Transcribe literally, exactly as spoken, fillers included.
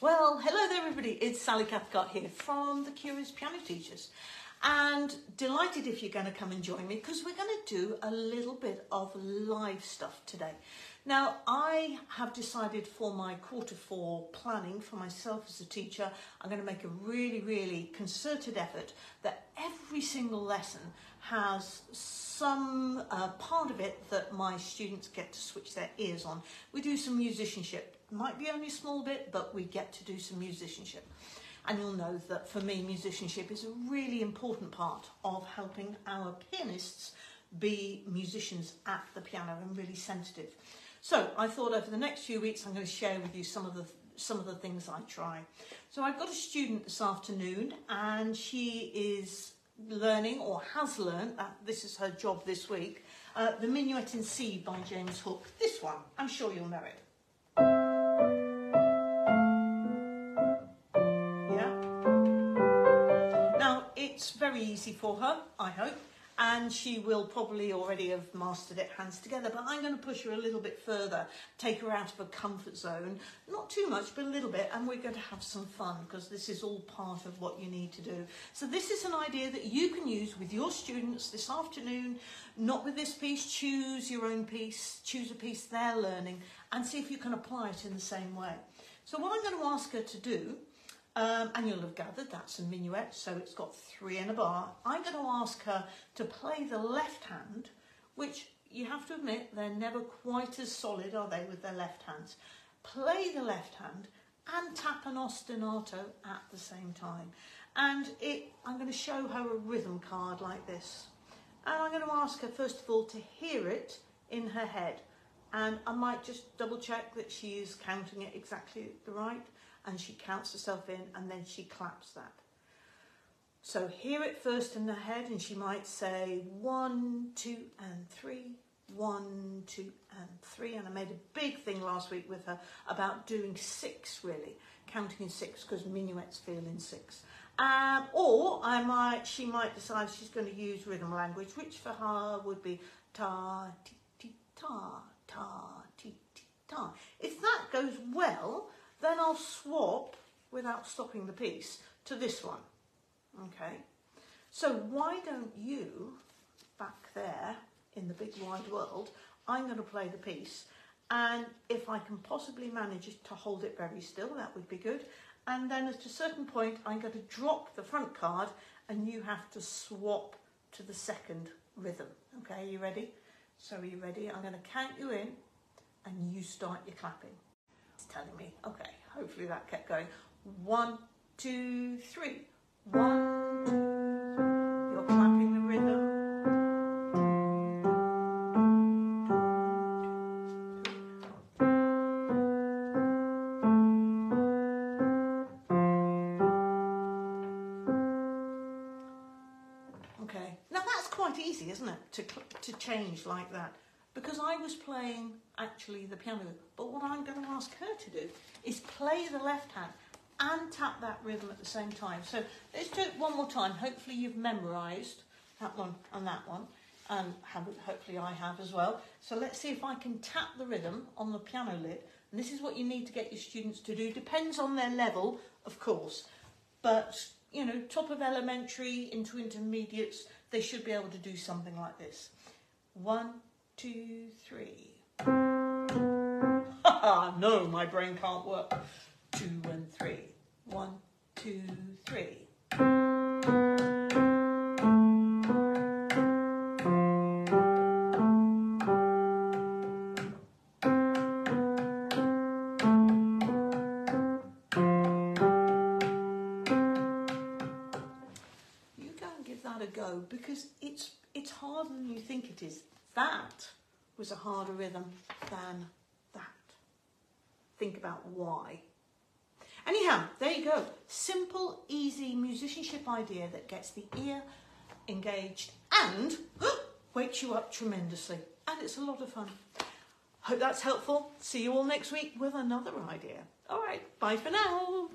Well, hello there everybody, it's Sally Cathcart here from The Curious Piano Teachers, and delighted if you're going to come and join me because we're going to do a little bit of live stuff today. Now, I have decided for my quarter four planning for myself as a teacher, I'm going to make a really, really concerted effort that every single lesson has some uh, part of it that my students get to switch their ears on. We do some musicianship. Might be only a small bit, but we get to do some musicianship. And you'll know that for me, musicianship is a really important part of helping our pianists be musicians at the piano and really sensitive. So I thought over the next few weeks, I'm going to share with you some of the some of the things I try. So I've got a student this afternoon, and she is learning, or has learned, that this is her job this week, uh, the Minuet in C by James Hook. This one, I'm sure you'll know it. It's very easy for her, I hope, and she will probably already have mastered it hands together, but I'm going to push her a little bit further, take her out of her comfort zone, not too much but a little bit, and we're going to have some fun because this is all part of what you need to do. So this is an idea that you can use with your students this afternoon, not with this piece, choose your own piece, choose a piece they're learning and see if you can apply it in the same way. So what I'm going to ask her to do, Um, and you'll have gathered that's a minuet, so it's got three and a bar. I'm going to ask her to play the left hand, which you have to admit, they're never quite as solid, are they, with their left hands. Play the left hand and tap an ostinato at the same time. And it, I'm going to show her a rhythm card like this. And I'm going to ask her, first of all, to hear it in her head. And I might just double check that she is counting it exactly right. And she counts herself in and then she claps that. So hear it first in her head and she might say one, two and three, one, two and three. And I made a big thing last week with her about doing six really, counting in six because minuets feel in six. Um, or I might, she might decide she's going to use rhythm language, which for her would be ta, ti, ti, ta, ta, ti, ti, ta. If that goes well, then I'll swap, without stopping the piece, to this one. Okay, so why don't you, back there in the big wide world, I'm going to play the piece, and if I can possibly manage to hold it very still, that would be good. And then at a certain point, I'm going to drop the front card, and you have to swap to the second rhythm. Okay, are you ready? So are you ready? I'm going to count you in, and you start your clapping. Telling me, okay, hopefully that kept going. One, two, three. One, two. You're clapping the rhythm. Okay, now that's quite easy, isn't it, to, to change like that? Because I was playing, actually, the piano. But what I'm going to ask her to do is play the left hand and tap that rhythm at the same time. So let's do it one more time. Hopefully you've memorised that one and that one. And hopefully I have as well. So let's see if I can tap the rhythm on the piano lid. And this is what you need to get your students to do. Depends on their level, of course. But, you know, top of elementary into intermediates, they should be able to do something like this. One, two, three. No, my brain can't work. Two and three. One, two, three. You go and give that a go because it's it's harder than you think it is. That was a harder rhythm than that. Think about why. Anyhow, there you go. Simple, easy musicianship idea that gets the ear engaged and wakes you up tremendously. And it's a lot of fun. Hope that's helpful. See you all next week with another idea. All right, bye for now.